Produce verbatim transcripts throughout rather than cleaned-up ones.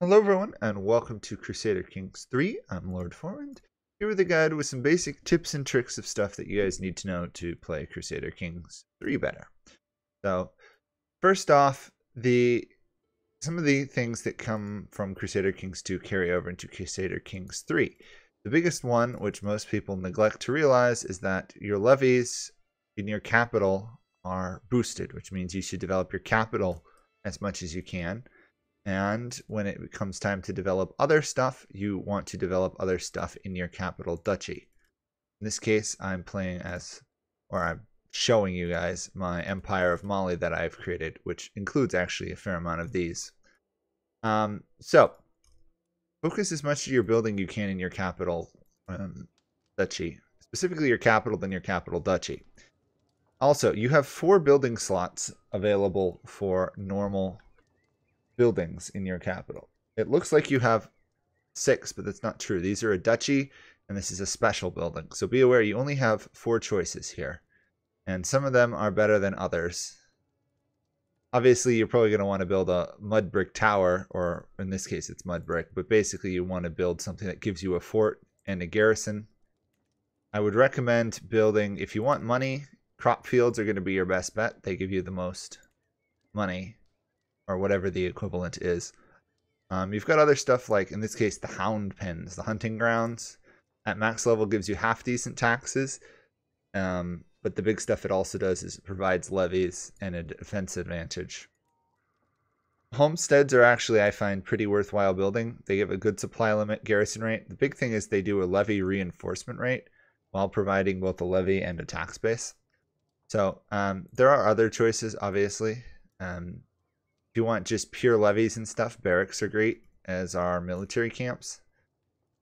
Hello everyone and welcome to Crusader Kings three. I'm Lord Forwind, here with a guide with some basic tips and tricks of stuff that you guys need to know to play Crusader Kings three better. So first off, the some of the things that come from Crusader Kings two carry over into Crusader Kings three. The biggest one, which most people neglect to realize, is that your levies in your capital are boosted, which means you should develop your capital as much as you can. And when it comes time to develop other stuff, you want to develop other stuff in your capital duchy. In this case, I'm playing as, or I'm showing you guys my Empire of Mali that I've created, which includes actually a fair amount of these. Um, so, focus as much of your building you can in your capital um, duchy, specifically your capital, then your capital duchy. Also, you have four building slots available for normal buildings in your capital. It looks like you have six, but that's not true. These are a duchy and this is a special building, so be aware you only have four choices here, and some of them are better than others. Obviously you're probably going to want to build a mud brick tower, or in this case it's mud brick, but basically you want to build something that gives you a fort and a garrison. I would recommend building, if you want money, crop fields are going to be your best bet. They give you the most money, or whatever the equivalent is. Um, you've got other stuff like, in this case, the hound pens, the hunting grounds. At max level gives you half decent taxes, um, but the big stuff it also does is it provides levies and a defense advantage. Homesteads are actually, I find, pretty worthwhile building. They give a good supply limit, garrison rate. The big thing is they do a levy reinforcement rate while providing both a levy and a tax base. So um, there are other choices, obviously. Um, If you want just pure levies and stuff, barracks are great, as are military camps.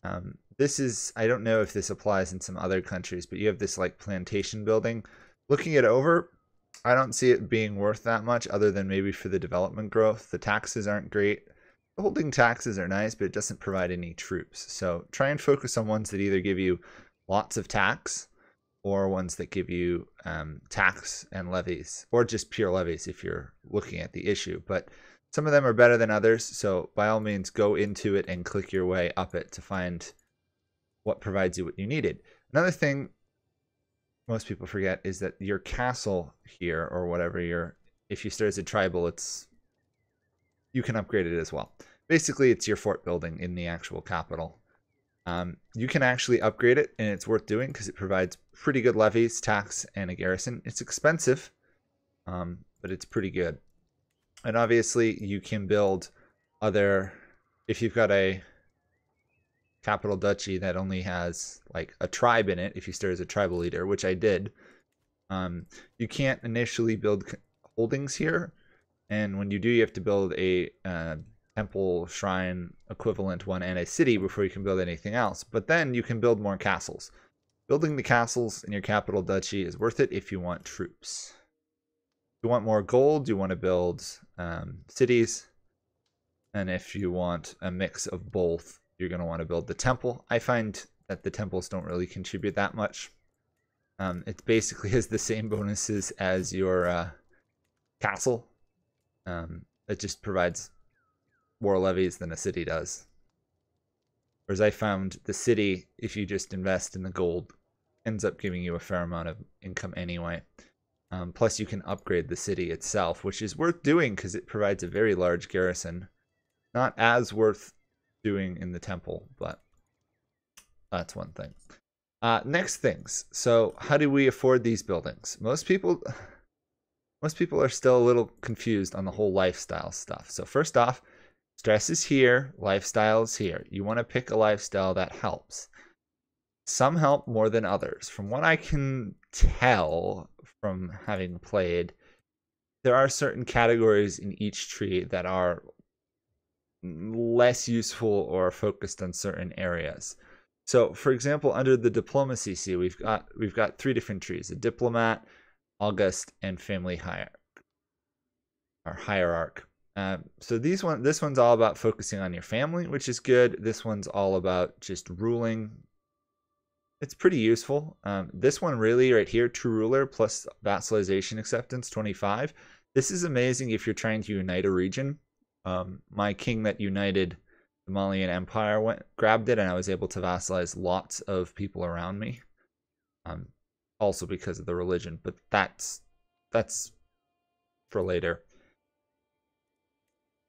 Um, this is, I don't know if this applies in some other countries, but you have this like plantation building. Looking it over, I don't see it being worth that much other than maybe for the development growth. The taxes aren't great. The holding taxes are nice, but it doesn't provide any troops. So try and focus on ones that either give you lots of tax or ones that give you um, tax and levies, or just pure levies if you're looking at the issue. But some of them are better than others, so by all means go into it and click your way up it to find what provides you what you needed. Another thing most people forget is that your castle here, or whatever your, if you start as a tribal, it's, you can upgrade it as well. Basically it's your fort building in the actual capital. Um, you can actually upgrade it, and it's worth doing because it provides pretty good levies, tax, and a garrison. It's expensive, um, but it's pretty good. And obviously you can build other, if you've got a capital duchy that only has like a tribe in it, if you start as a tribal leader, which I did, um, you can't initially build holdings here, and when you do you have to build a uh, temple, shrine, equivalent one, and a city before you can build anything else. But then you can build more castles. Building the castles in your capital duchy is worth it if you want troops. If you want more gold, you want to build um, cities. And if you want a mix of both, you're going to want to build the temple. I find that the temples don't really contribute that much. Um, it basically has the same bonuses as your uh, castle. Um, it just provides more levies than a city does. Whereas I found the city, if you just invest in the gold, ends up giving you a fair amount of income anyway. Um, plus you can upgrade the city itself, which is worth doing because it provides a very large garrison. Not as worth doing in the temple, but that's one thing. Uh, next things. So how do we afford these buildings? Most people, most people are still a little confused on the whole lifestyle stuff. So first off, stress is here, lifestyle is here. You want to pick a lifestyle that helps. Some help more than others. From what I can tell from having played, there are certain categories in each tree that are less useful or focused on certain areas. So for example, under the diplomacy C, we've got we've got three different trees: a diplomat, august, and family hierarch or hierarch. Um, so these one, this one's all about focusing on your family, which is good. This one's all about just ruling. It's pretty useful. Um, this one really right here, true ruler plus vassalization acceptance, twenty-five. This is amazing if you're trying to unite a region. Um, my king that united the Malian Empire went grabbed it, and I was able to vassalize lots of people around me. Um, also because of the religion, but that's that's for later.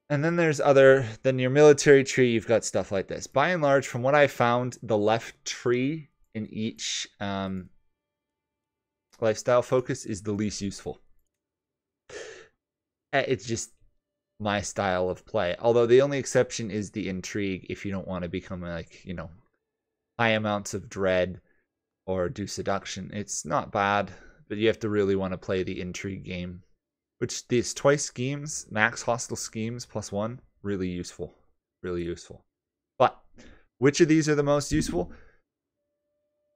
And then there's other, then your military tree, you've got stuff like this. By and large, from what I found, the left tree in each um, lifestyle focus is the least useful. It's just my style of play. Although the only exception is the intrigue, if you don't want to become like, you know, high amounts of dread or do seduction. It's not bad, but you have to really want to play the intrigue game. Which these twice schemes, max hostile schemes plus one, really useful. Really useful. But which of these are the most useful?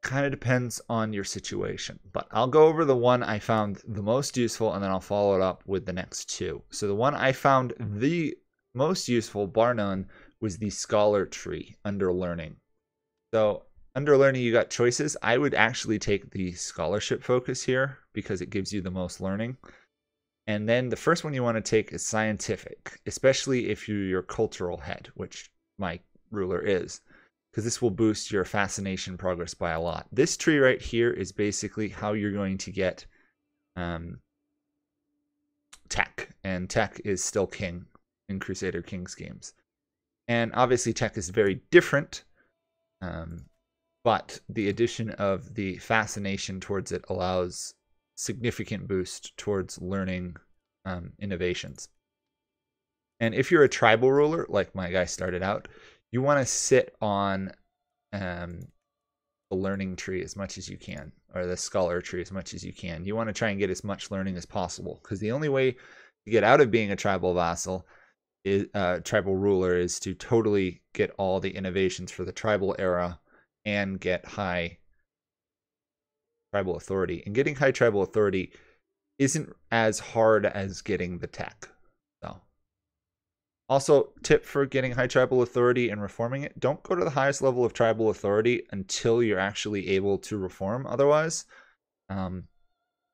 Kind of depends on your situation. But I'll go over the one I found the most useful, and then I'll follow it up with the next two. So the one I found the most useful, bar none, was the scholar tree under learning. So under learning, you got choices. I would actually take the scholarship focus here because it gives you the most learning. And then the first one you want to take is scientific, especially if you're your cultural head, which my ruler is, because this will boost your fascination progress by a lot. This tree right here is basically how you're going to get um, tech, and tech is still king in Crusader Kings games. And obviously tech is very different, um, but the addition of the fascination towards it allows significant boost towards learning um, innovations. And if you're a tribal ruler, like my guy started out, you want to sit on um, the learning tree as much as you can, or the scholar tree as much as you can. You want to try and get as much learning as possible, because the only way to get out of being a tribal vassal is uh, tribal ruler is to totally get all the innovations for the tribal era and get high tribal authority. And getting high tribal authority isn't as hard as getting the tech. So also, tip for getting high tribal authority and reforming it: don't go to the highest level of tribal authority until you're actually able to reform otherwise, um,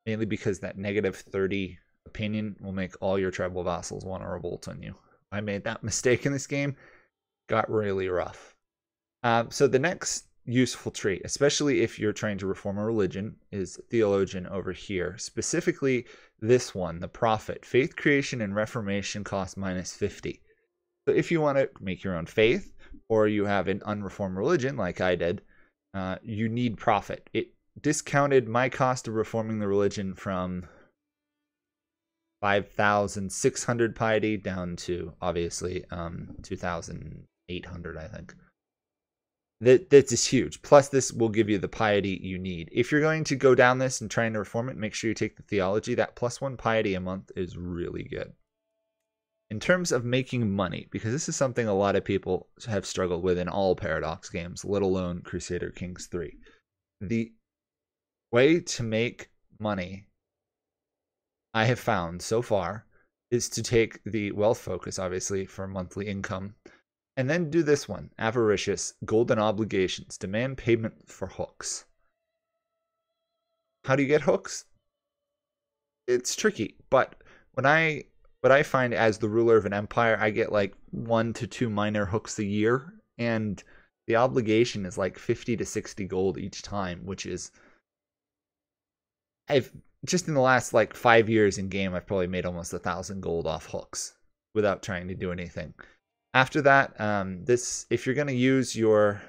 mainly because that negative thirty opinion will make all your tribal vassals want to revolt on you. I made that mistake in this game. Got really rough. Um, so the next useful tree, especially if you're trying to reform a religion, is theologian over here. Specifically this one, the prophet. Faith creation and reformation cost minus fifty. So if you want to make your own faith, or you have an unreformed religion like I did, uh, you need prophet. It discounted my cost of reforming the religion from five thousand six hundred piety down to, obviously, um, two thousand eight hundred, I think. That, that is huge. Plus, this will give you the piety you need. If you're going to go down this and trying to reform it, make sure you take the theology. That plus one piety a month is really good. In terms of making money, because this is something a lot of people have struggled with in all Paradox games, let alone Crusader Kings three. The way to make money, I have found so far, is to take the wealth focus, obviously, for monthly income. And then do this one, avaricious, golden obligations, demand payment for hooks. How do you get hooks? It's tricky, but when I, what I find as the ruler of an empire, I get like one to two minor hooks a year, and the obligation is like fifty to sixty gold each time, which is, I've just in the last like five years in game, I've probably made almost a thousand gold off hooks without trying to do anything. After that, um, this if you're going to use your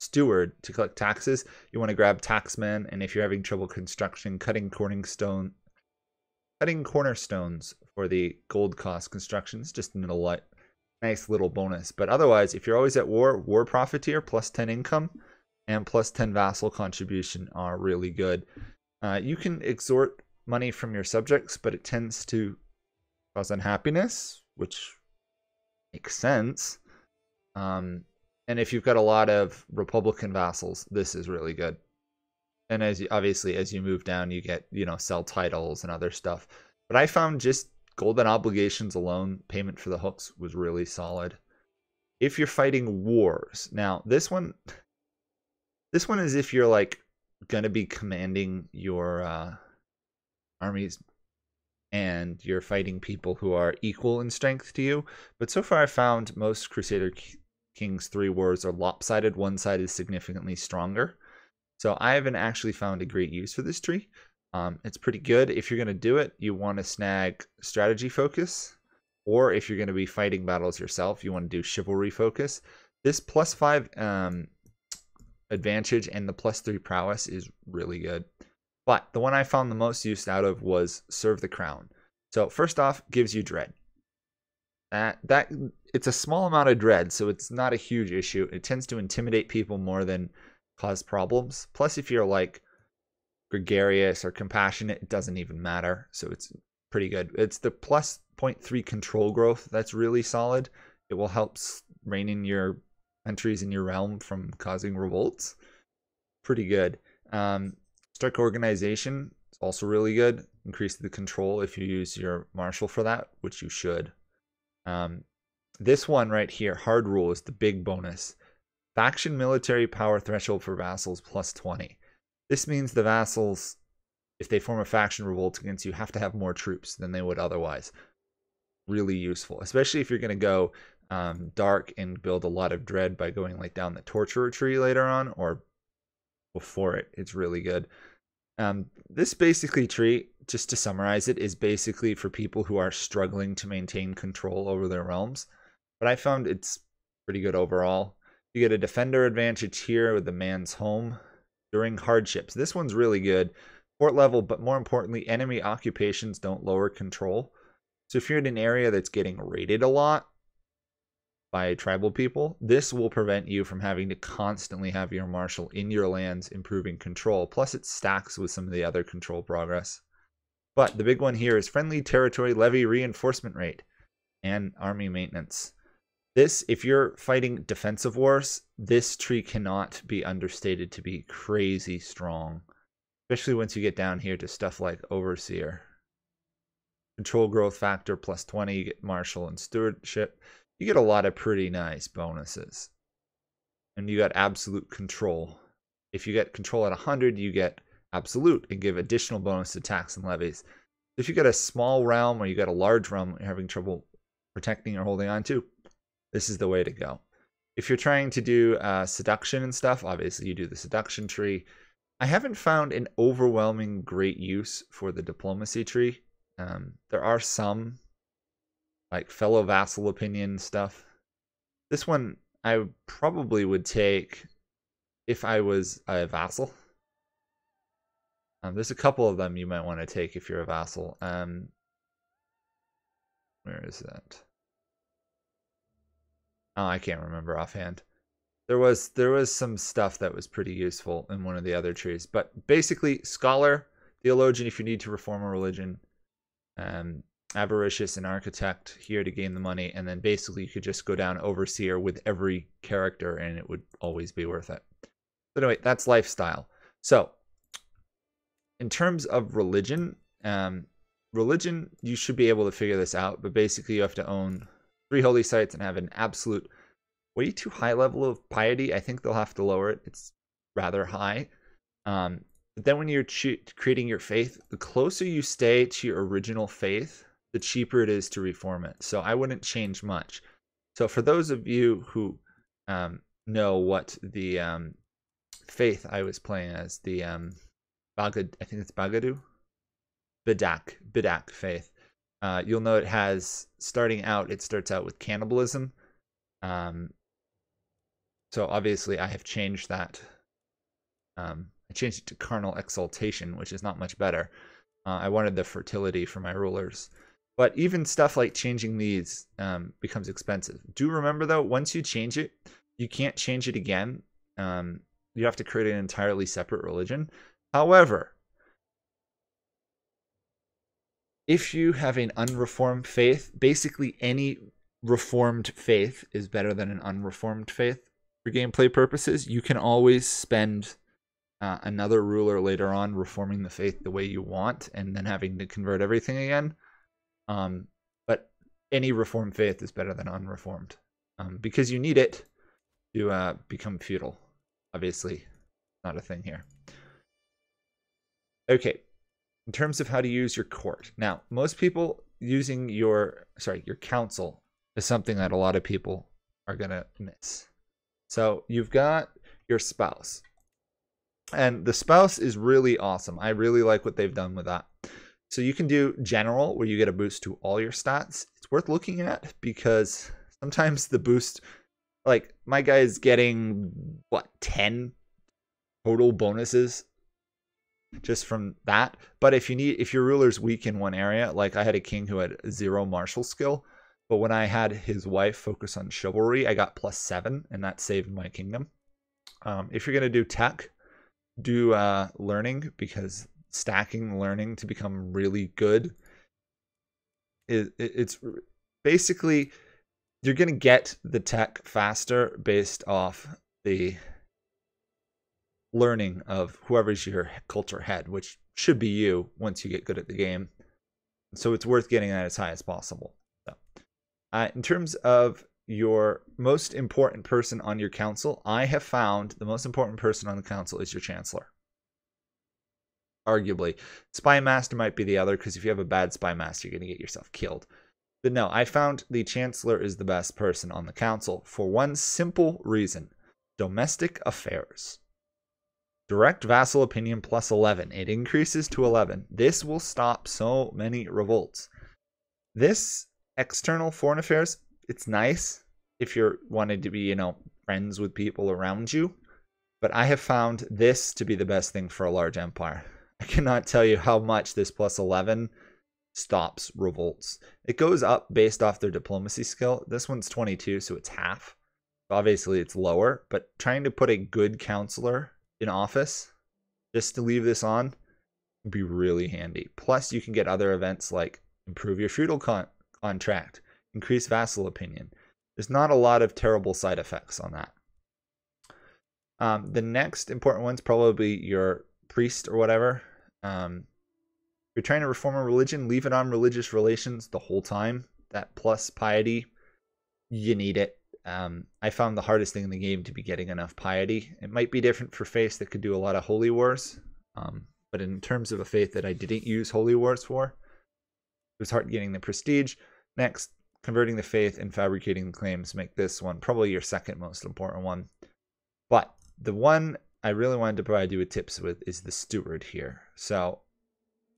steward to collect taxes, you want to grab taxmen, and if you're having trouble construction, cutting cornerstone, cutting cornerstones for the gold cost construction is just a nice little bonus. But otherwise, if you're always at war, war profiteer plus ten income and plus ten vassal contribution are really good. Uh, you can extort money from your subjects, but it tends to cause unhappiness, which makes sense. Um, and if you've got a lot of Republican vassals, this is really good. And as you, obviously, as you move down, you get, you know, sell titles and other stuff. But I found just golden obligations alone, payment for the hooks, was really solid. If you're fighting wars, now this one, this one is if you're like going to be commanding your uh, armies and you're fighting people who are equal in strength to you. But so far I found most Crusader Kings three wars are lopsided. One side is significantly stronger. So I haven't actually found a great use for this tree. Um, it's pretty good. If you're going to do it, you want to snag strategy focus. Or if you're going to be fighting battles yourself, you want to do chivalry focus. This plus five um, advantage and the plus three prowess is really good. But the one I found the most use out of was serve the crown. So first off, gives you dread. That, that it's a small amount of dread, so it's not a huge issue. It tends to intimidate people more than cause problems. Plus, if you're like gregarious or compassionate, it doesn't even matter. So it's pretty good. It's the plus zero point three control growth that's really solid. It will help rein in your entries in your realm from causing revolts. Pretty good. Um, Strike organization is also really good. Increase the control if you use your marshal for that, which you should. Um, this one right here, hard rule, is the big bonus. Faction military power threshold for vassals plus twenty. This means the vassals, if they form a faction revolt against you, have to have more troops than they would otherwise. Really useful, especially if you're going to go um, dark and build a lot of dread by going like down the torturer tree later on or before it. It's really good. Um, this basically tree, just to summarize it, is basically for people who are struggling to maintain control over their realms. But I found it's pretty good overall. You get a defender advantage here with the man's home during hardships. This one's really good. Fort level, but more importantly, enemy occupations don't lower control. So if you're in an area that's getting raided a lot by tribal people, this will prevent you from having to constantly have your marshal in your lands, improving control. Plus it stacks with some of the other control progress. But the big one here is friendly territory levy reinforcement rate and army maintenance. This, if you're fighting defensive wars, this tree cannot be understated to be crazy strong. Especially once you get down here to stuff like overseer. Control growth factor plus twenty, you get martial and stewardship. You get a lot of pretty nice bonuses. And you got absolute control. If you get control at one hundred, you get absolute and give additional bonus to tax and levies. If you got a small realm or you got a large realm you're having trouble protecting or holding on to, this is the way to go. If you're trying to do uh, seduction and stuff, obviously you do the seduction tree. I haven't found an overwhelming great use for the diplomacy tree. Um, there are some, like fellow vassal opinion stuff. This one I probably would take if I was a vassal. Um, there's a couple of them you might want to take if you're a vassal. Um, where is that? Oh, I can't remember offhand. There was there was some stuff that was pretty useful in one of the other trees. But basically, scholar, theologian if you need to reform a religion. Um, avaricious and architect here to gain the money, and then basically you could just go down overseer with every character and it would always be worth it. But anyway, that's lifestyle. So in terms of religion, um, religion, you should be able to figure this out, but basically you have to own three holy sites and have an absolute way too high level of piety. I think they'll have to lower it. It's rather high. Um, But then when you're creating your faith, the closer you stay to your original faith, the cheaper it is to reform it. So I wouldn't change much. So for those of you who um, know what the um, faith I was playing as, the um, Bagad, I think it's Bagadu? Bidic, Bidic faith. Uh, you'll know it has, starting out, it starts out with cannibalism. Um, so obviously I have changed that. Um, I changed it to carnal exaltation, which is not much better. Uh, I wanted the fertility for my rulers. But even stuff like changing these um, becomes expensive. Do remember, though, once you change it, you can't change it again. Um, you have to create an entirely separate religion. However, if you have an unreformed faith, basically any reformed faith is better than an unreformed faith. For gameplay purposes, you can always spend Uh, another ruler later on reforming the faith the way you want and then having to convert everything again. Um, but any reformed faith is better than unreformed um, because you need it to uh, become feudal. Obviously, not a thing here. Okay, in terms of how to use your court. Now, most people using your, sorry, your council is something that a lot of people are going to miss. So you've got your spouse. And the spouse is really awesome. I really like what they've done with that. So you can do general, where you get a boost to all your stats. It's worth looking at because sometimes the boost, like my guy is getting, what, ten total bonuses just from that. But if you need, if your ruler's weak in one area, like I had a king who had zero martial skill, but when I had his wife focus on chivalry, I got plus seven, and that saved my kingdom. Um, if you're gonna do tech, do uh, learning, because stacking learning to become really good is it, it's basically you're gonna get the tech faster based off the learning of whoever's your culture head, which should be you once you get good at the game. So it's worth getting that as high as possible. So, uh, in terms of your most important person on your council, I have found the most important person on the council is your chancellor. Arguably, spy master might be the other, because if you have a bad spy master, you're going to get yourself killed. But no, I found the chancellor is the best person on the council for one simple reason: domestic affairs. Direct vassal opinion plus eleven. It increases to eleven. This will stop so many revolts. This external foreign affairs, it's nice if you're wanted to be, you know, friends with people around you, but I have found this to be the best thing for a large empire. I cannot tell you how much this plus eleven stops revolts. It goes up based off their diplomacy skill. This one's twenty-two, so it's half. Obviously, it's lower, but trying to put a good counselor in office just to leave this on would be really handy. Plus, you can get other events like improve your feudal con contract. Increased vassal opinion. There's not a lot of terrible side effects on that. Um, the next important one's probably your priest or whatever. Um, if you're trying to reform a religion, leave it on religious relations the whole time. That plus piety, you need it. Um, I found the hardest thing in the game to be getting enough piety. It might be different for faiths that could do a lot of holy wars. Um, but in terms of a faith that I didn't use holy wars for, it was hard getting the prestige. Next, converting the faith and fabricating the claims make this one probably your second most important one. But the one I really wanted to provide you with tips with is the steward here. So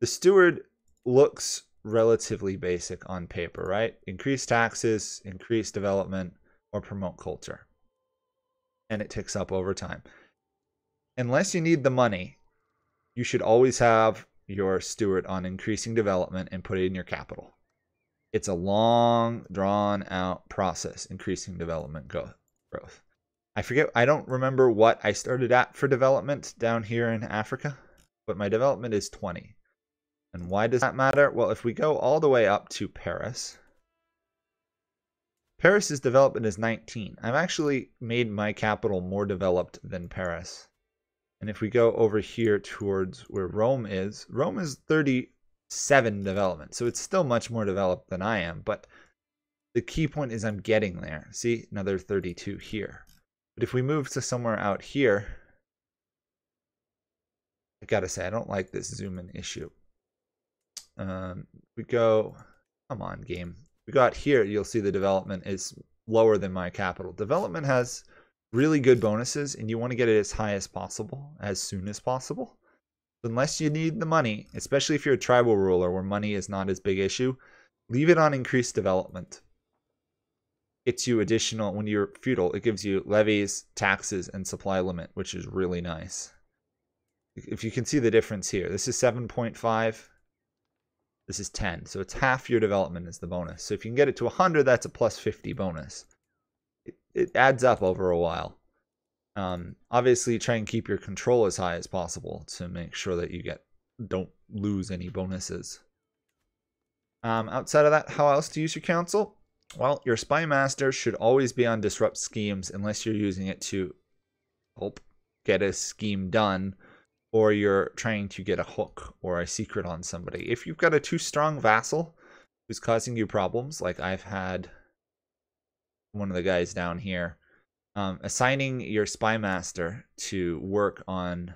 the steward looks relatively basic on paper, right? Increase taxes, increase development, or promote culture. And it ticks up over time. Unless you need the money, you should always have your steward on increasing development and put it in your capital. It's a long, drawn-out process, increasing development growth. I forget, I don't remember what I started at for development down here in Africa, but my development is twenty. And why does that matter? Well, if we go all the way up to Paris, Paris's development is nineteen. I've actually made my capital more developed than Paris. And if we go over here towards where Rome is, Rome is thirty-seven development, so it's still much more developed than I am, but the key point is I'm getting there. See, another thirty-two here. But if we move to somewhere out here, I gotta say I don't like this zoom in issue. Um, we go, come on game, we got here, you'll see the development is lower than my capital. Development has really good bonuses and you want to get it as high as possible as soon as possible. Unless you need the money, especially if you're a tribal ruler where money is not as big an issue, leave it on increased development. It's you additional, when you're feudal, it gives you levies, taxes, and supply limit, which is really nice. If you can see the difference here, this is seven point five, this is ten. So it's half your development is the bonus. So if you can get it to one hundred, that's a plus fifty bonus. It, it adds up over a while. Um, obviously try and keep your control as high as possible to make sure that you get don't lose any bonuses. Um, outside of that, how else to use your council? Well, your spy master should always be on disrupt schemes unless you're using it to help get a scheme done or you're trying to get a hook or a secret on somebody. If you've got a too strong vassal who's causing you problems, like I've had one of the guys down here, Um, assigning your spy master to work on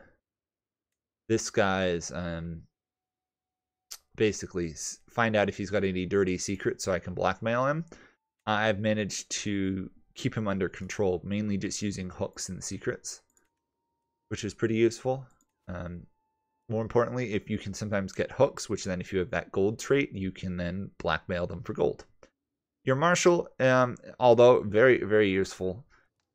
this guy's um, basically find out if he's got any dirty secrets so I can blackmail him. I've managed to keep him under control, mainly just using hooks and secrets, which is pretty useful. Um, more importantly, if you can sometimes get hooks, which then if you have that gold trait, you can then blackmail them for gold. Your marshal, um, although very, very useful,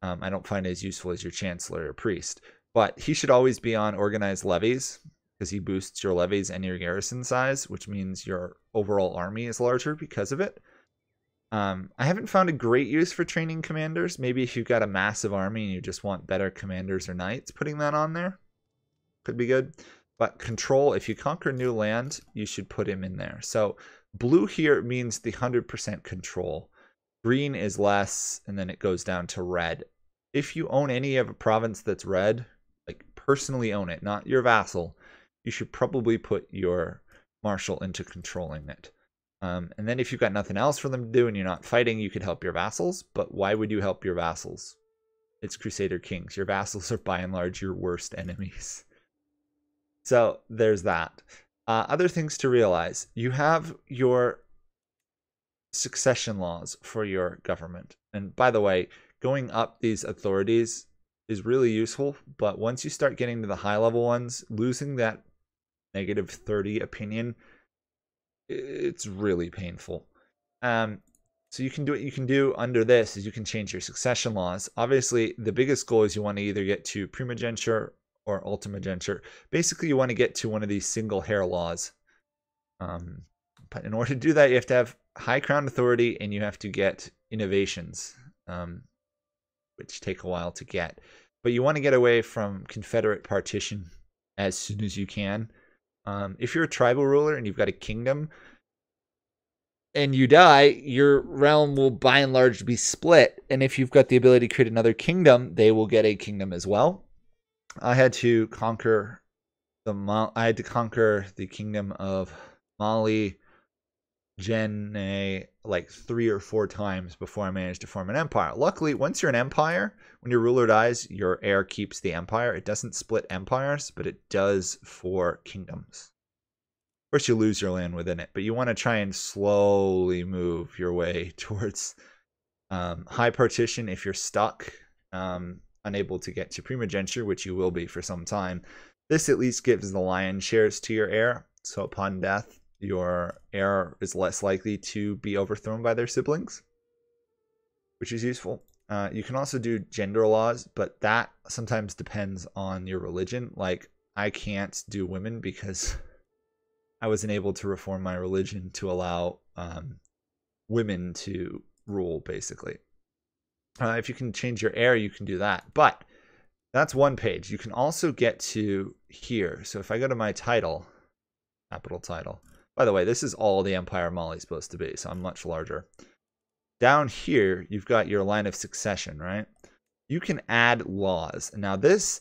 um, I don't find it as useful as your chancellor or priest, but he should always be on organized levies, because he boosts your levies and your garrison size, which means your overall army is larger because of it. Um, I haven't found a great use for training commanders. Maybe if you've got a massive army and you just want better commanders or knights, putting that on there could be good. But control, if you conquer new land, you should put him in there. So blue here means the one hundred percent control. Green is less, and then it goes down to red. If you own any of a province that's red, like personally own it, not your vassal, you should probably put your marshal into controlling it. Um, and then if you've got nothing else for them to do and you're not fighting, you could help your vassals. But why would you help your vassals? It's Crusader Kings. Your vassals are by and large your worst enemies. So there's that. Uh, other things to realize. You have your succession laws for your government. And by the way, going up these authorities is really useful, but once you start getting to the high level ones, losing that negative thirty opinion, it's really painful. Um, so you can do what you can do under this is you can change your succession laws. Obviously, the biggest goal is you want to either get to primogeniture or ultimogeniture. Basically, you want to get to one of these single hair laws. Um, but in order to do that, you have to have high crown authority and you have to get innovations. Um, which take a while to get. But you want to get away from Confederate partition as soon as you can. Um, if you're a tribal ruler and you've got a kingdom and you die, your realm will by and large be split. And if you've got the ability to create another kingdom, they will get a kingdom as well. I had to conquer the Mal I had to conquer the kingdom of Mali Gen like three or four times before I managed to form an empire. Luckily, once you're an empire, when your ruler dies, your heir keeps the empire. It doesn't split empires, but it does for kingdoms. Of course, you lose your land within it, but you want to try and slowly move your way towards um, high partition if you're stuck, um, unable to get to primogeniture, which you will be for some time. This at least gives the lion's shares to your heir, so upon death, your heir is less likely to be overthrown by their siblings, which is useful. Uh, you can also do gender laws, but that sometimes depends on your religion. Like, I can't do women because I wasn't able to reform my religion to allow um, women to rule, basically. Uh, if you can change your heir, you can do that. But that's one page. You can also get to here. So if I go to my title, capital title. By the way, this is all the Empire Mali's supposed to be, so I'm much larger. Down here, you've got your line of succession, right? You can add laws. Now this,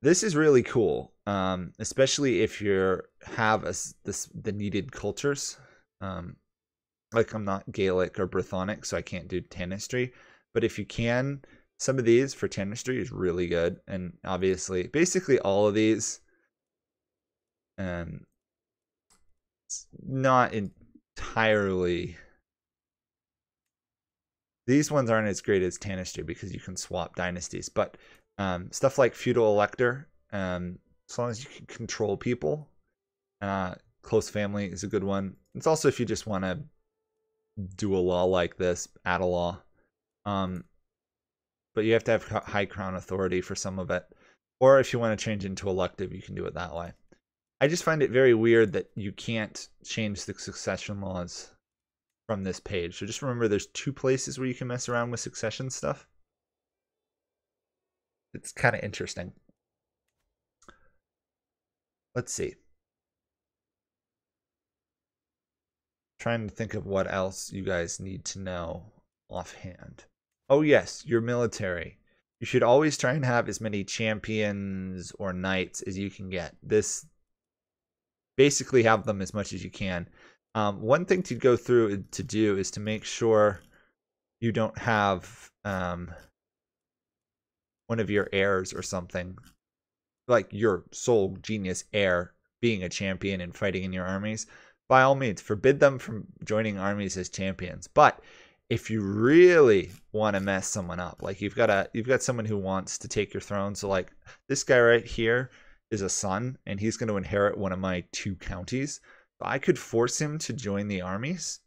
this is really cool, um, especially if you have a, this, the needed cultures. Um, like I'm not Gaelic or Brythonic, so I can't do Tanistry. But if you can, some of these for Tanistry is really good. And obviously, basically all of these... Um, not entirely. These ones aren't as great as Tanistry because you can swap dynasties, but um, stuff like feudal elector, um, as long as you can control people, uh, close family is a good one. It's also if you just want to do a law like this, add a law, um, but you have to have high crown authority for some of it, or if you want to change into elective, you can do it that way. I just find it very weird that you can't change the succession laws from this page. So just remember there's two places where you can mess around with succession stuff. It's kind of interesting. Let's see. Trying to think of what else you guys need to know offhand. Oh yes, your military. You should always try and have as many champions or knights as you can get. This basically have them as much as you can. Um, one thing to go through to do is to make sure you don't have um, one of your heirs or something, like your sole genius heir being a champion and fighting in your armies, by all means, forbid them from joining armies as champions. But if you really want to mess someone up, like you've got a you've got someone who wants to take your throne, so like this guy right here is a son, and he's going to inherit one of my two counties. I could force him to join the armies,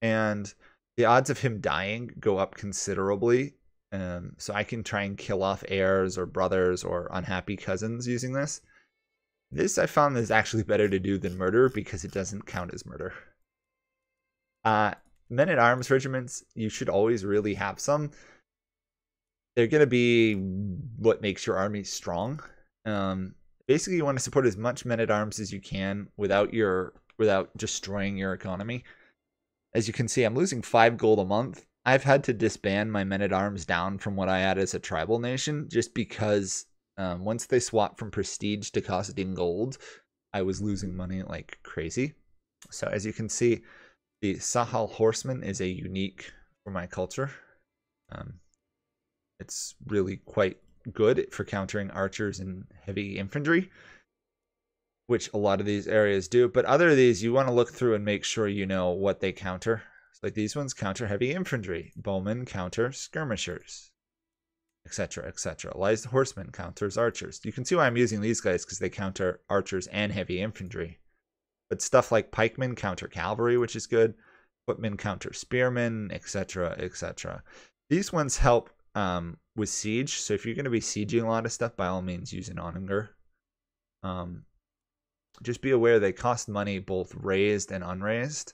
and the odds of him dying go up considerably. Um, so I can try and kill off heirs or brothers or unhappy cousins using this. This, I found, is actually better to do than murder because it doesn't count as murder. Uh, Men-at-arms regiments, you should always really have some. They're going to be what makes your army strong. Um, basically, you want to support as much men-at-arms as you can without your without destroying your economy. As you can see, I'm losing five gold a month. I've had to disband my men-at-arms down from what I had as a tribal nation just because um, once they swapped from prestige to costing gold, I was losing money like crazy. So as you can see, the Sahal Horseman is a unique for my culture. Um, it's really quite good for countering archers and heavy infantry, which a lot of these areas do. But other of these, you want to look through and make sure you know what they counter. Like these ones counter heavy infantry, bowmen counter skirmishers, et cetera, et cetera. Lies the horsemen counters archers. You can see why I'm using these guys because they counter archers and heavy infantry. But stuff like pikemen counter cavalry, which is good. Footmen counter spearmen, et cetera, et cetera. These ones help um, with siege. So if you're going to be sieging a lot of stuff, by all means use an onager. Um, just be aware they cost money both raised and unraised.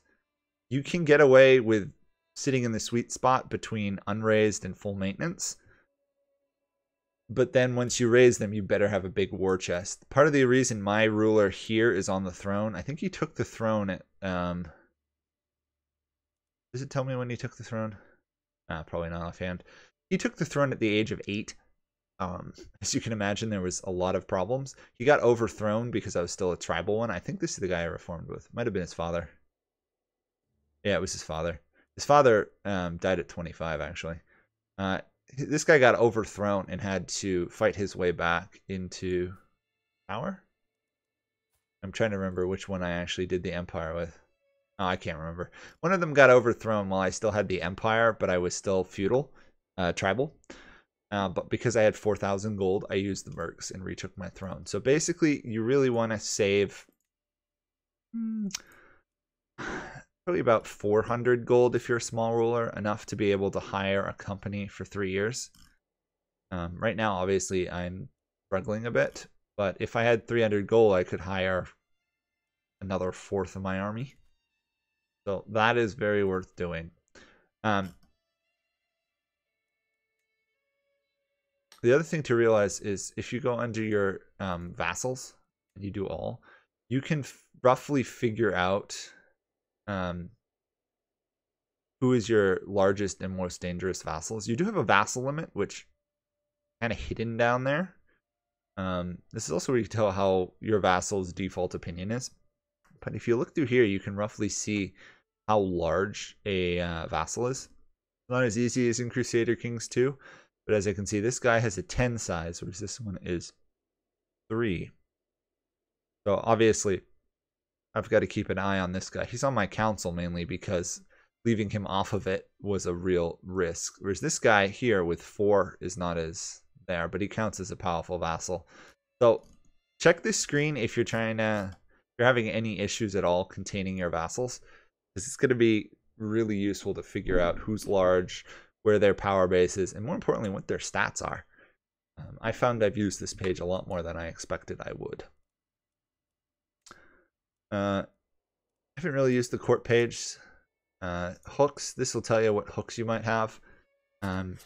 You can get away with sitting in the sweet spot between unraised and full maintenance. But then once you raise them, you better have a big war chest. Part of the reason my ruler here is on the throne, I think he took the throne at... Um, does it tell me when he took the throne? Ah, probably not offhand. He took the throne at the age of eight. Um, as you can imagine, there was a lot of problems. He got overthrown because I was still a tribal one. I think this is the guy I reformed with. Might have been his father. Yeah, it was his father. His father um, died at twenty-five, actually. Uh, this guy got overthrown and had to fight his way back into power. I'm trying to remember which one I actually did the empire with. Oh, I can't remember. One of them got overthrown while I still had the empire, but I was still feudal, uh, tribal. Uh, but because I had four thousand gold, I used the mercs and retook my throne. So basically, you really want to save... Hmm. Probably about four hundred gold if you're a small ruler, enough to be able to hire a company for three years. Um, right now, obviously, I'm struggling a bit, but if I had three hundred gold, I could hire another fourth of my army. So that is very worth doing. Um, the other thing to realize is if you go under your um, vassals, and you do all, you can roughly figure out Um, who is your largest and most dangerous vassals. You do have a vassal limit, which is kind of hidden down there. Um, this is also where you can tell how your vassal's default opinion is. But if you look through here, you can roughly see how large a uh, vassal is. Not as easy as in Crusader Kings two, but as I can see, this guy has a ten size, whereas this one is three. So obviously, I've got to keep an eye on this guy. He's on my council mainly because leaving him off of it was a real risk. Whereas this guy here with four is not as there, but he counts as a powerful vassal. So check this screen if you're trying to, if you're having any issues at all containing your vassals, because it's going to be really useful to figure out who's large, where their power base is, and more importantly, what their stats are. Um, I found I've used this page a lot more than I expected I would. Uh, I haven't really used the court page. Uh, hooks, this will tell you what hooks you might have. Um,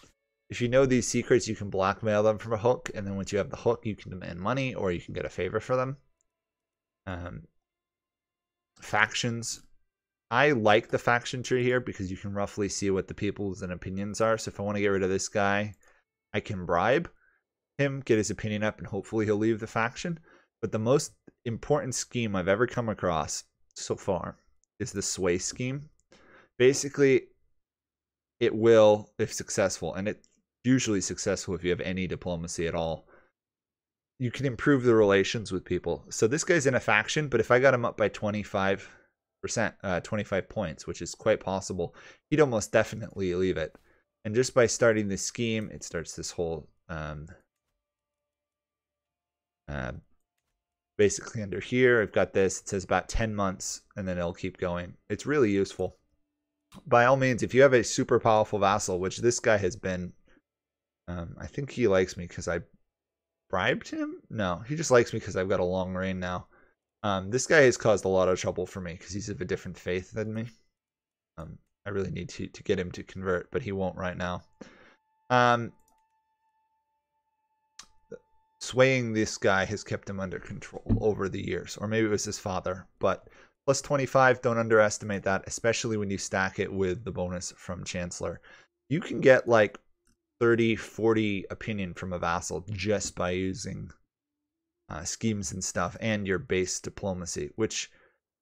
if you know these secrets, you can blackmail them from a hook, and then once you have the hook, you can demand money, or you can get a favor for them. Um, factions. I like the faction tree here because you can roughly see what the peoples and opinions are. So if I want to get rid of this guy, I can bribe him, get his opinion up, and hopefully he'll leave the faction. But the most important scheme I've ever come across so far is the sway scheme. Basically, it will, if successful, and it's usually successful if you have any diplomacy at all, you can improve the relations with people. So this guy's in a faction, but if I got him up by twenty-five percent, uh, twenty-five points, which is quite possible, he'd almost definitely leave it. And just by starting this scheme, it starts this whole, um, uh, basically under here, I've got this, it says about ten months, and then it'll keep going. It's really useful. By all means, if you have a super powerful vassal, which this guy has been, um, I think he likes me because I bribed him? No, he just likes me because I've got a long reign now. Um, this guy has caused a lot of trouble for me because he's of a different faith than me. Um, I really need to, to get him to convert, but he won't right now. Um, swaying this guy has kept him under control over the years, or maybe it was his father, but plus twenty-five, don't underestimate that, especially when you stack it with the bonus from Chancellor. You can get like thirty, forty opinion from a vassal just by using uh, schemes and stuff and your base diplomacy, which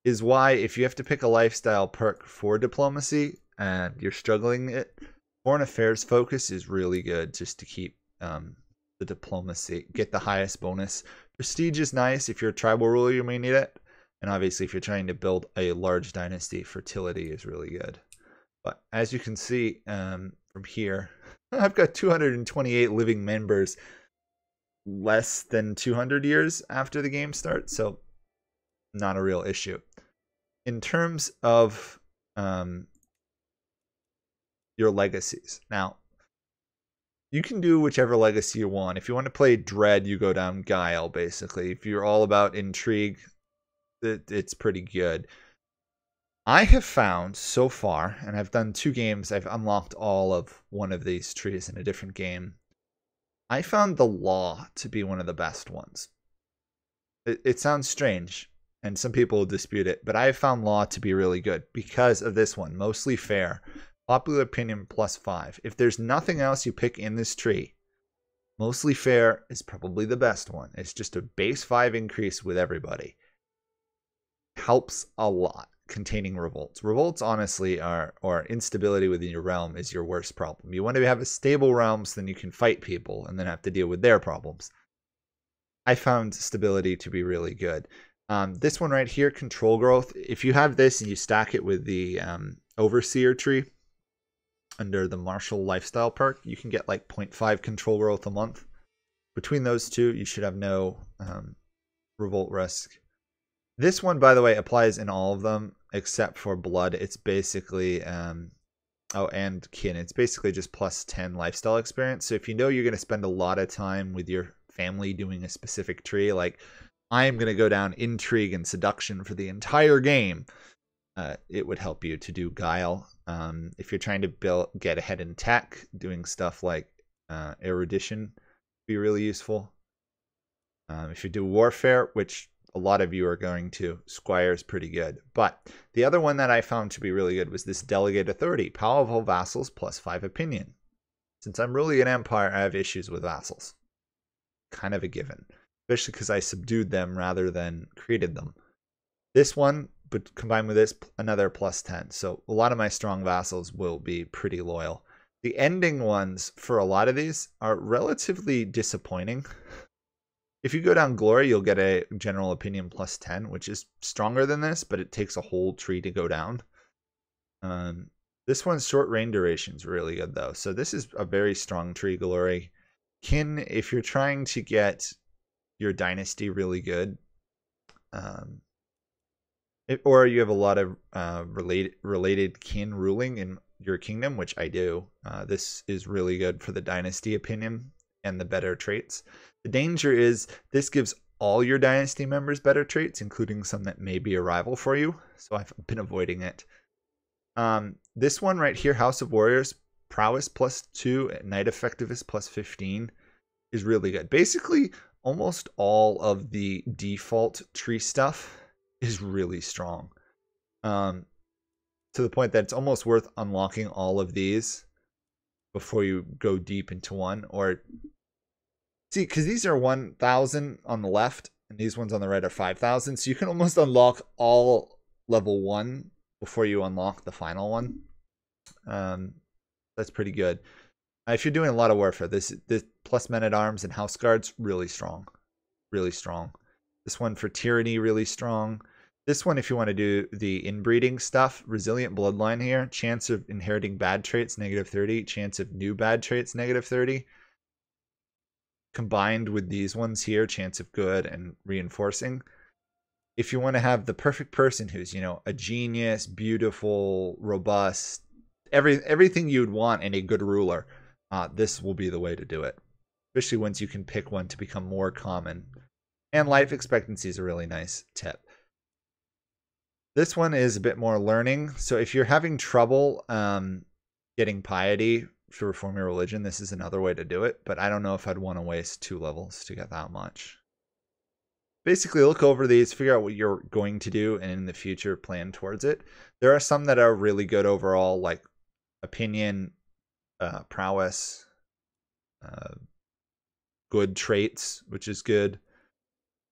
is why if you have to pick a lifestyle perk for diplomacy and you're struggling it, foreign affairs focus is really good just to keep um, the diplomacy, get the highest bonus. Prestige is nice. If you're a tribal ruler, you may need it. And obviously if you're trying to build a large dynasty, fertility is really good. But as you can see um, from here, I've got two hundred twenty-eight living members less than two hundred years after the game starts, so not a real issue. In terms of um, your legacies, now, you can do whichever legacy you want. If you want to play Dread, you go down Guile, basically. If you're all about intrigue, it, it's pretty good. I have found so far, and I've done two games, I've unlocked all of one of these trees in a different game. I found the law to be one of the best ones. It, it sounds strange, and some people will dispute it, but I have found law to be really good because of this one, mostly fair. Popular opinion plus five. If there's nothing else you pick in this tree, mostly fair is probably the best one. It's just a base five increase with everybody. Helps a lot. Containing revolts. Revolts, honestly, are, or instability within your realm is your worst problem. You want to have a stable realm so then you can fight people and then have to deal with their problems. I found stability to be really good. Um, this one right here, control growth. If you have this and you stack it with the um, overseer tree under the martial lifestyle perk, you can get like zero point five control growth a month. Between those two, you should have no um, revolt risk. This one, by the way, applies in all of them except for blood. It's basically, um, oh, and kin. It's basically just plus ten lifestyle experience. So if you know you're going to spend a lot of time with your family doing a specific tree, like I'm going to go down intrigue and seduction for the entire game, uh, it would help you to do guile. Um, if you're trying to build, get ahead in tech, doing stuff like uh, erudition would be really useful. Um, if you do warfare, which a lot of you are going to, Squire's pretty good. But the other one that I found to be really good was this delegate authority, powerful vassals plus five opinion. Since I'm ruling an empire, I have issues with vassals. Kind of a given, especially because I subdued them rather than created them. This one, but combined with this, another plus ten. So a lot of my strong vassals will be pretty loyal. The ending ones for a lot of these are relatively disappointing. If you go down Glory, you'll get a general opinion plus ten, which is stronger than this, but it takes a whole tree to go down. Um, this one's short rain duration is really good, though. So this is a very strong tree, Glory. Kin, if you're trying to get your dynasty really good, um, it, or you have a lot of uh, related, related kin ruling in your kingdom, which I do, uh, this is really good for the dynasty opinion and the better traits. The danger is this gives all your dynasty members better traits, including some that may be a rival for you. So I've been avoiding it. Um, this one right here, House of Warriors, prowess plus two, knight effectiveness plus fifteen is really good. Basically, almost all of the default tree stuff is really strong. Um, to the point that it's almost worth unlocking all of these before you go deep into one, or see, because these are one thousand on the left, and these ones on the right are five thousand, so you can almost unlock all level one before you unlock the final one. Um, that's pretty good. Uh, if you're doing a lot of warfare, this, this plus men-at-arms and house guards, really strong. really strong. This one for tyranny, really strong. This one, if you want to do the inbreeding stuff, resilient bloodline here, chance of inheriting bad traits, negative thirty, chance of new bad traits, negative thirty. Combined with these ones here, chance of good and reinforcing. If you want to have the perfect person who's, you know, a genius, beautiful, robust, every everything you'd want in a good ruler, uh, this will be the way to do it. Especially once you can pick one to become more common. And life expectancy is a really nice tip. This one is a bit more learning. So if you're having trouble um, getting piety to reform your religion, this is another way to do it. But I don't know if I'd want to waste two levels to get that much. Basically, look over these, figure out what you're going to do, and in the future, plan towards it. There are some that are really good overall, like opinion, uh, prowess, uh, good traits, which is good.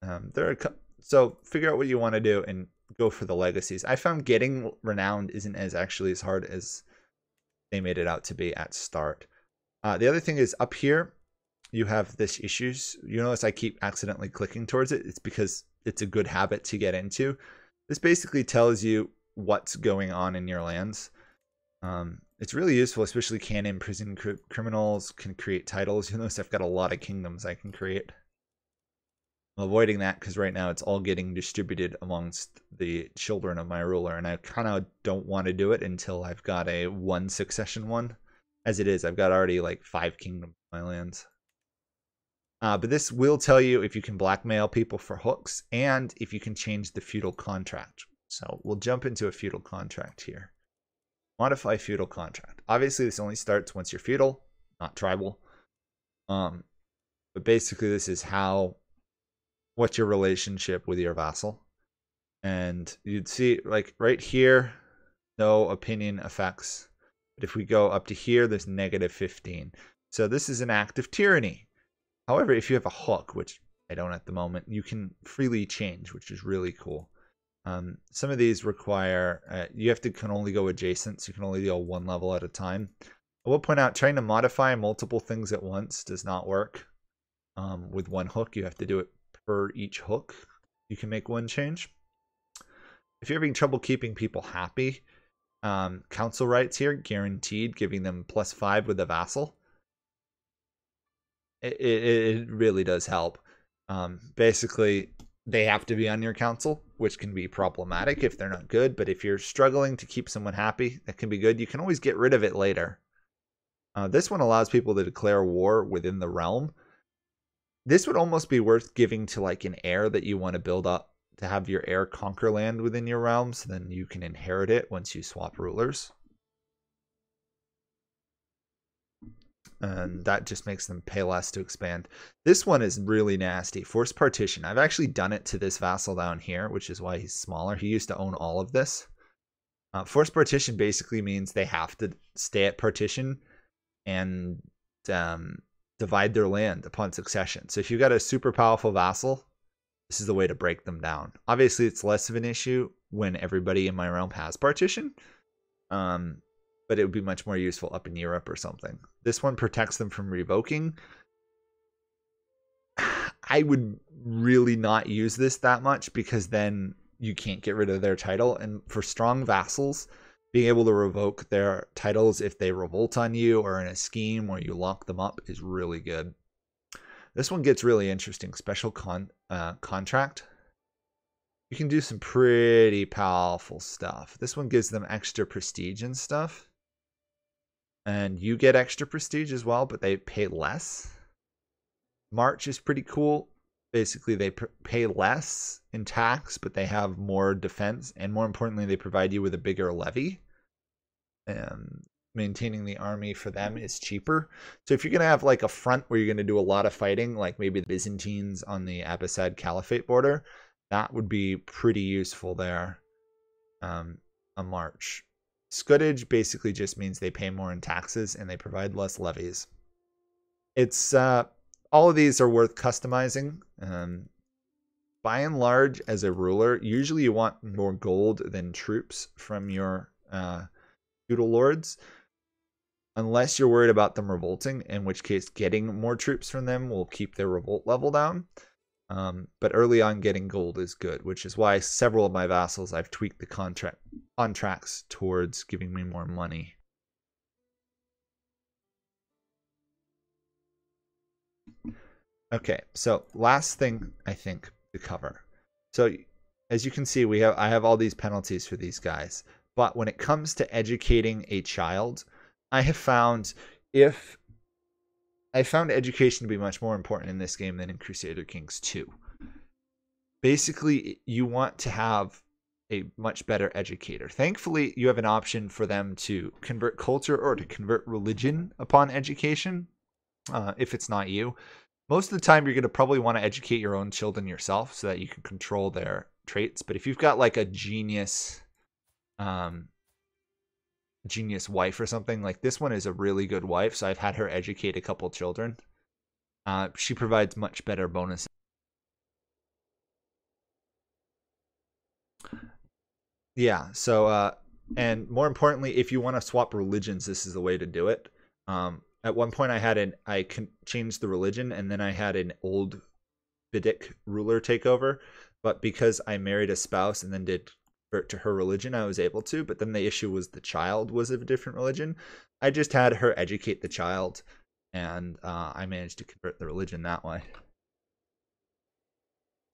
Um, there are so figure out what you want to do and go for the legacies. I found getting renowned isn't as actually as hard as they made it out to be at start. Uh, the other thing is up here, you have this issues. You notice I keep accidentally clicking towards it. It's because it's a good habit to get into. This basically tells you what's going on in your lands. Um, it's really useful, especially can imprison cr criminals, can create titles. You notice I've got a lot of kingdoms I can create. I'm avoiding that because right now it's all getting distributed amongst the children of my ruler, and I kind of don't want to do it until I've got a one succession one. As it is, I've got already like five kingdoms in my lands. Uh, but this will tell you if you can blackmail people for hooks and if you can change the feudal contract. So we'll jump into a feudal contract here. Modify feudal contract. Obviously, this only starts once you're feudal, not tribal. Um, but basically, this is how... what's your relationship with your vassal? And you'd see like right here, no opinion effects. But if we go up to here, there's negative fifteen. So this is an act of tyranny. However, if you have a hook, which I don't at the moment, you can freely change, which is really cool. Um, some of these require, uh, you have to can only go adjacent, so you can only go one level at a time. I will point out trying to modify multiple things at once does not work. Um, with one hook, you have to do it for each hook. You can make one change. If you're having trouble keeping people happy, um, council rights here, guaranteed, giving them plus five with a vassal. It, it, it really does help. Um, basically, they have to be on your council, which can be problematic if they're not good, but if you're struggling to keep someone happy, that can be good. You can always get rid of it later. Uh, this one allows people to declare war within the realm. This would almost be worth giving to like an heir that you want to build up to have your heir conquer land within your realm, so then you can inherit it once you swap rulers. And that just makes them pay less to expand. This one is really nasty. Forced partition. I've actually done it to this vassal down here, which is why he's smaller. He used to own all of this. Uh, forced partition basically means they have to stay at partition and... Um, divide their land upon succession. So if you've got a super powerful vassal, this is the way to break them down. Obviously, it's less of an issue when everybody in my realm has partition, um, but it would be much more useful up in Europe or something. This one protects them from revoking. I would really not use this that much because then you can't get rid of their title. And for strong vassals, being able to revoke their titles if they revolt on you or in a scheme where you lock them up is really good. This one gets really interesting. Special con uh, contract. You can do some pretty powerful stuff. This one gives them extra prestige and stuff. And you get extra prestige as well, but they pay less. March is pretty cool. Basically, they pay less in tax, but they have more defense. And more importantly, they provide you with a bigger levy. And maintaining the army for them is cheaper. So if you're going to have like a front where you're going to do a lot of fighting, like maybe the Byzantines on the Abbasid Caliphate border, that would be pretty useful there. Um, a march. Scutage basically just means they pay more in taxes and they provide less levies. It's... uh. All of these are worth customizing. Um, by and large, as a ruler, usually you want more gold than troops from your uh, feudal lords, unless you're worried about them revolting, in which case getting more troops from them will keep their revolt level down. Um, but early on getting gold is good, which is why several of my vassals, I've tweaked the contract contracts towards giving me more money. Okay, so last thing I think to cover. So as you can see, we have I have all these penalties for these guys. But when it comes to educating a child, I have found if I found education to be much more important in this game than in Crusader Kings two. Basically, you want to have a much better educator. Thankfully, you have an option for them to convert culture or to convert religion upon education, uh, if it's not you. Most of the time, you're going to probably want to educate your own children yourself so that you can control their traits. But if you've got like a genius... Um, genius wife or something, like this one is a really good wife, so I've had her educate a couple children. Uh, she provides much better bonuses. Yeah, so uh, and more importantly, if you want to swap religions, this is the way to do it. Um, at one point I had an I can change the religion, and then I had an old Bidic ruler take over, but because I married a spouse and then did to her religion, I was able to, but then the issue was the child was of a different religion. I just had her educate the child, and uh, I managed to convert the religion that way.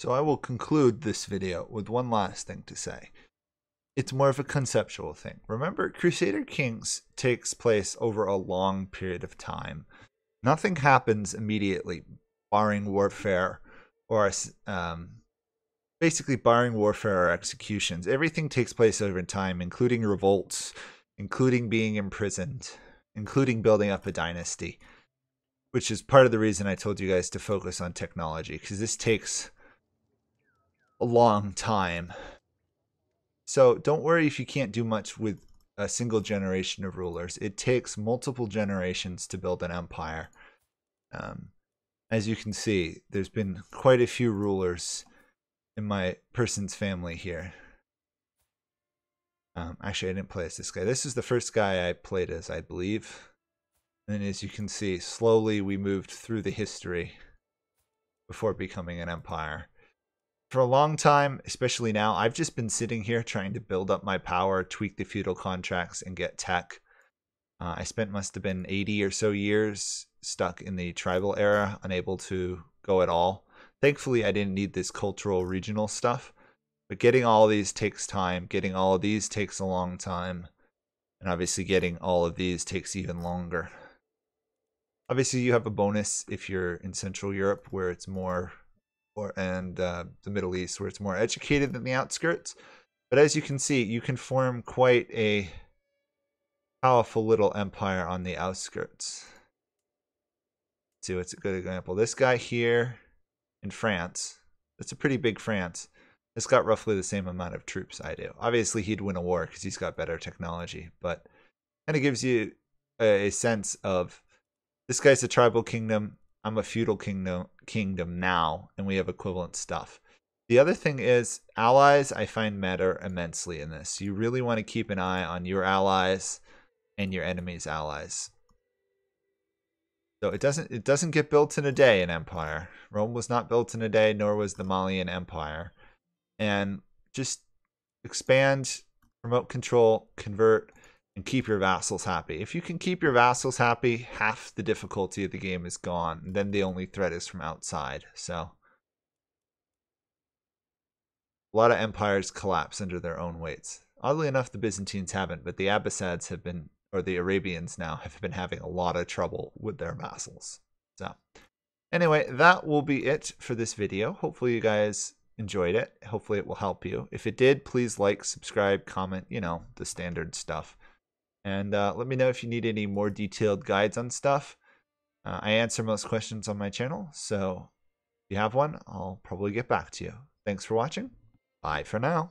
So I will conclude this video with one last thing to say. It's more of a conceptual thing. Remember, Crusader Kings takes place over a long period of time. Nothing happens immediately, barring warfare or um, Basically, barring warfare or executions, everything takes place over time, including revolts, including being imprisoned, including building up a dynasty, which is part of the reason I told you guys to focus on technology, because this takes a long time. So don't worry if you can't do much with a single generation of rulers. It takes multiple generations to build an empire. Um, as you can see, there's been quite a few rulers in my person's family here. Um, actually, I didn't play as this guy. This is the first guy I played as, I believe. And as you can see, slowly we moved through the history before becoming an empire. For a long time, especially now, I've just been sitting here trying to build up my power, tweak the feudal contracts, and get tech. Uh, I spent must have been eighty or so years stuck in the tribal era, unable to go at all. Thankfully, I didn't need this cultural regional stuff, but getting all of these takes time, getting all of these takes a long time, and obviously getting all of these takes even longer. Obviously, you have a bonus if you're in Central Europe, where it's more, or and uh, the Middle East, where it's more educated than the outskirts, but as you can see, you can form quite a powerful little empire on the outskirts. Let's see what's a good example. This guy here. In France, that's a pretty big France. It's got roughly the same amount of troops I do. Obviously, he'd win a war because he's got better technology, but kind of gives you a, a sense of this guy's a tribal kingdom, I'm a feudal kingdom, kingdom now, and we have equivalent stuff. The other thing is allies I find matter immensely in this. You really want to keep an eye on your allies and your enemy's allies. So it doesn't it doesn't get built in a day, an empire. Rome was not built in a day, nor was the Malian Empire. And just expand, promote control, convert, and keep your vassals happy. If you can keep your vassals happy, half the difficulty of the game is gone. And then the only threat is from outside. So a lot of empires collapse under their own weights. Oddly enough, the Byzantines haven't, but the Abbasids have been, or the Arabians now have been having a lot of trouble with their vassals. So anyway, that will be it for this video. Hopefully you guys enjoyed it. Hopefully it will help you. If it did, please like, subscribe, comment, you know, the standard stuff. And uh, let me know if you need any more detailed guides on stuff. Uh, I answer most questions on my channel, so if you have one, I'll probably get back to you. Thanks for watching. Bye for now.